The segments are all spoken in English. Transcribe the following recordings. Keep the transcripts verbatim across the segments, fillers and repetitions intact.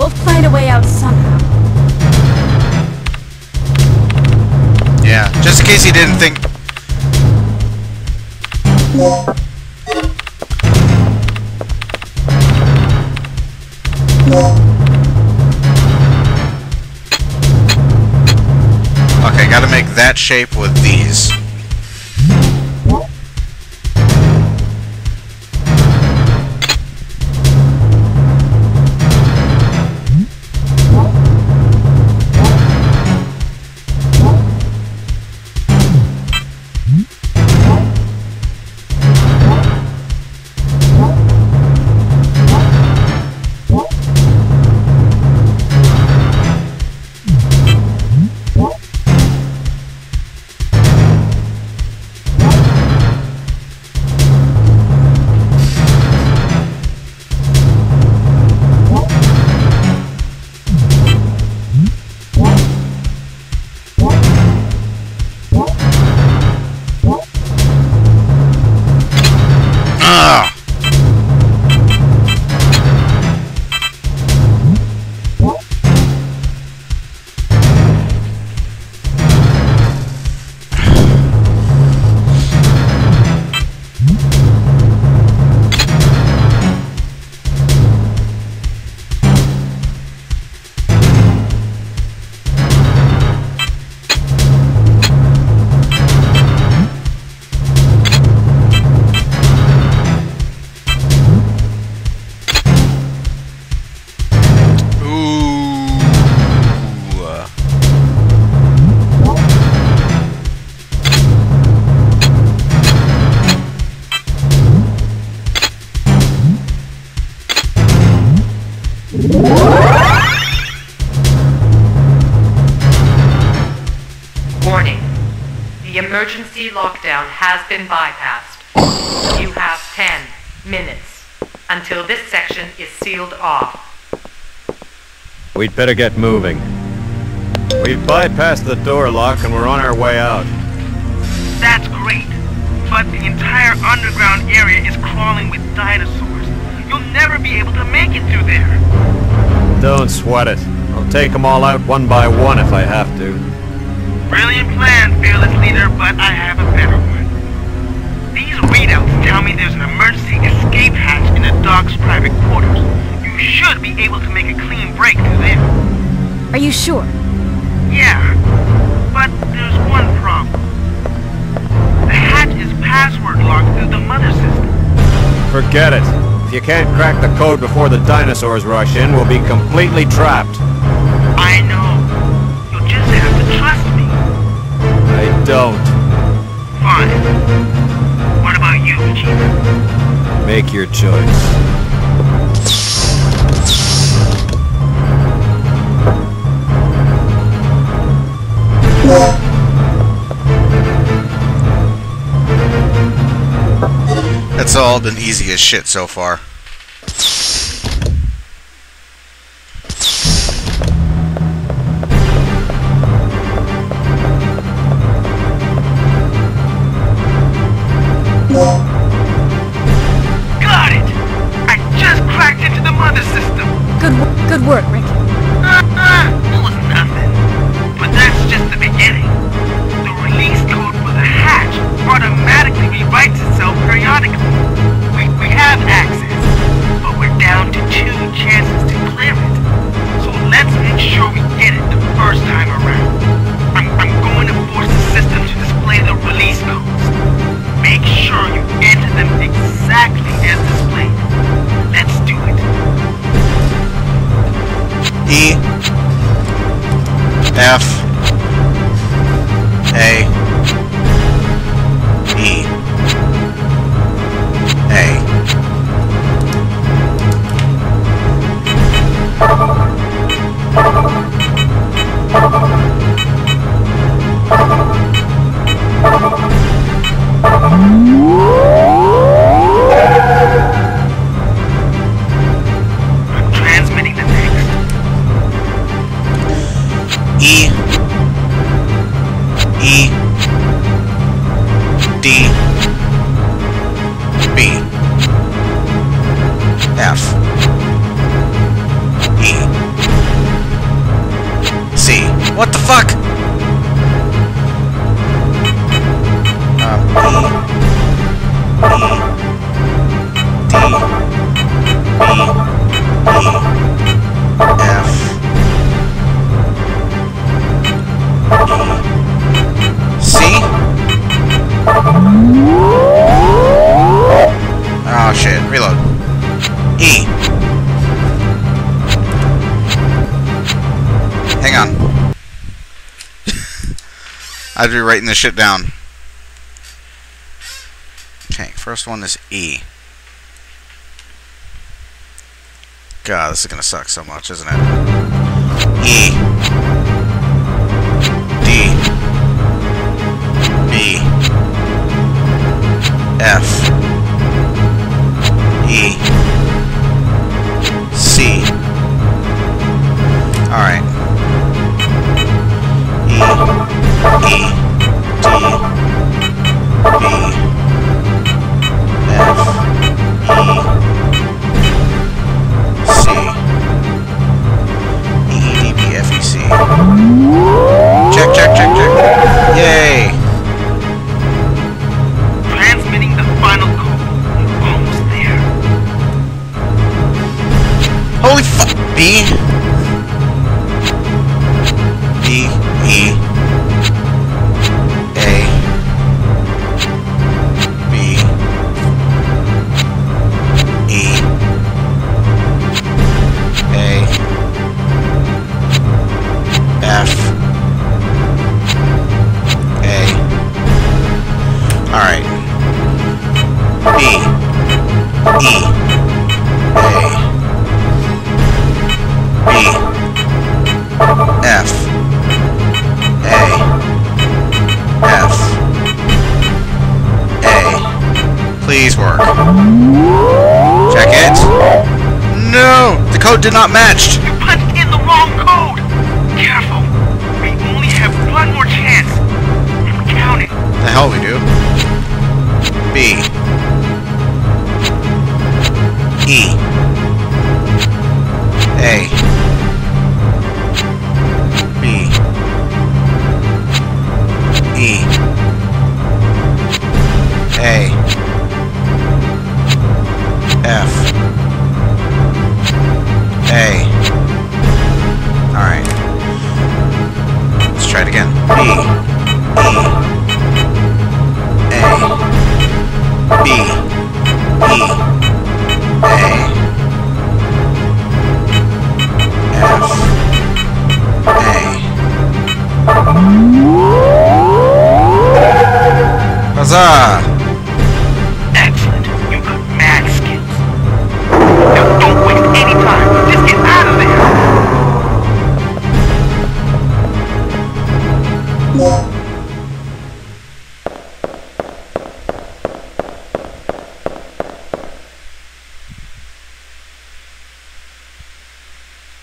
We'll find a way out somehow. Yeah, just in case you didn't think. Okay, gotta make that shape with these. Emergency lockdown has been bypassed. You have ten minutes until this section is sealed off. We'd better get moving. We bypassed the door lock and we're on our way out. That's great, but the entire underground area is crawling with dinosaurs. You'll never be able to make it through there. Don't sweat it. I'll take them all out one by one if I have to. Brilliant plan, fearless leader, but I have a better one. These readouts tell me there's an emergency escape hatch in the dock's private quarters. You should be able to make a clean break through there. Are you sure? Yeah, but there's one problem. The hatch is password locked through the mother system. Forget it. If you can't crack the code before the dinosaurs rush in, we'll be completely trapped. I know. You'll just have to trust me. I don't. Fine. What about you, Chief? Make your choice. That's all been easy as shit so far. Got it! I just cracked into the mother system! Good, good work, Rick. Uh-uh, it was nothing. But that's just the beginning. The release code for the hatch automatically rewrites itself periodically. We, we have access, but we're down to two chances to clear it. So let's make sure we get it the first time around. I'm, I'm going to force the system to display the release codes. Make sure you enter them exactly as displayed. Let's do it. I'd be writing this shit down. Okay, first one is E. God, this is gonna suck so much, isn't it? E. D. B. F. E. C. Alright. E. Did not match. You punched in the wrong code. Careful. We only have one more chance. I'm counting. The hell we do. B. E. A. B. E. A. F. A. Alright. Let's try it again. B. E. A. B. E. A. F. A. Huzzah! Excellent. You've got mad skills. Now don't waste any time.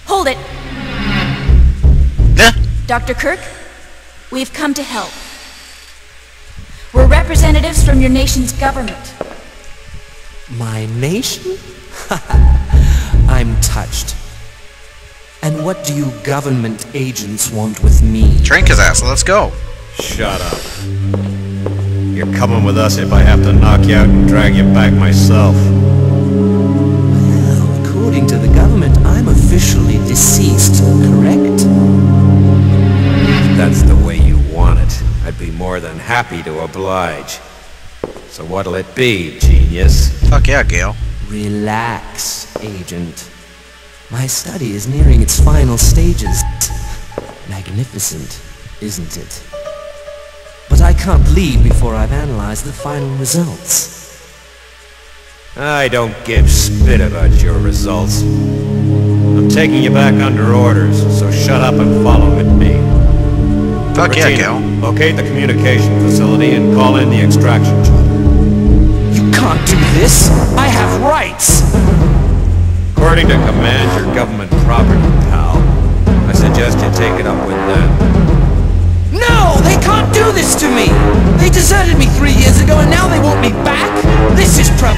Hold it. Huh? Doctor Kirk, we've come to help. We're representatives from your nation's government. My nation? I'm touched. And what do you government agents want with me? Drink his ass, let's go. Shut up. You're coming with us if I have to knock you out and drag you back myself. Well, according to the government, I'm officially deceased, correct? If that's the way you want it, I'd be more than happy to oblige. So what'll it be, genius? Fuck yeah, Gale. Relax, agent. My study is nearing its final stages. Magnificent, isn't it? But I can't leave before I've analyzed the final results. I don't give spit about your results. I'm taking you back under orders, so shut up and follow with me. Fuck yeah, Cal. Locate the communication facility and call in the extraction shuttle. You can't do this! I have rights! According to command, your government property, pal. I suggest you take it up with them. No! They can't do this to me! They deserted me three years ago and now they want me back? This is pro-